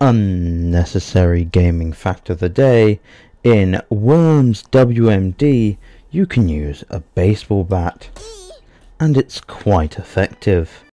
unnecessary gaming fact of the day, in Worms WMD you can use a baseball bat, and it's quite effective.